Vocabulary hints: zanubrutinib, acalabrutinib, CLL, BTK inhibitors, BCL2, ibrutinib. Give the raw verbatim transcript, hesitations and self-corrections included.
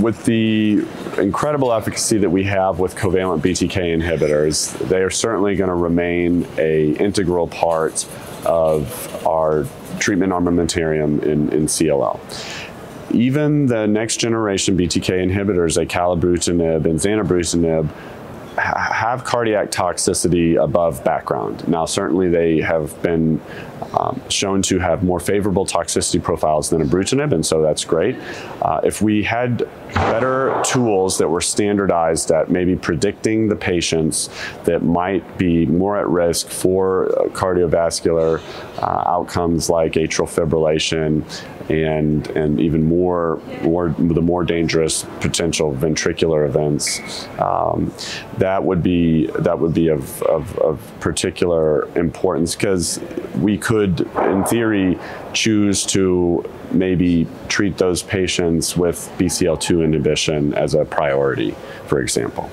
with the incredible efficacy that we have with covalent B T K inhibitors, they are certainly going to remain an integral part of our treatment armamentarium in, in C L L. Even the next generation B T K inhibitors, acalabrutinib and zanubrutinib, have cardiac toxicity above background. Now, certainly they have been um, shown to have more favorable toxicity profiles than ibrutinib, and so that's great. Uh, if we had better tools that were standardized at maybe predicting the patients that might be more at risk for cardiovascular uh, outcomes like atrial fibrillation, and and even more, more the more dangerous potential ventricular events, um, that would be that would be of, of, of particular importance, because we could, in theory, choose to maybe treat those patients with B C L two inhibition as a priority, for example.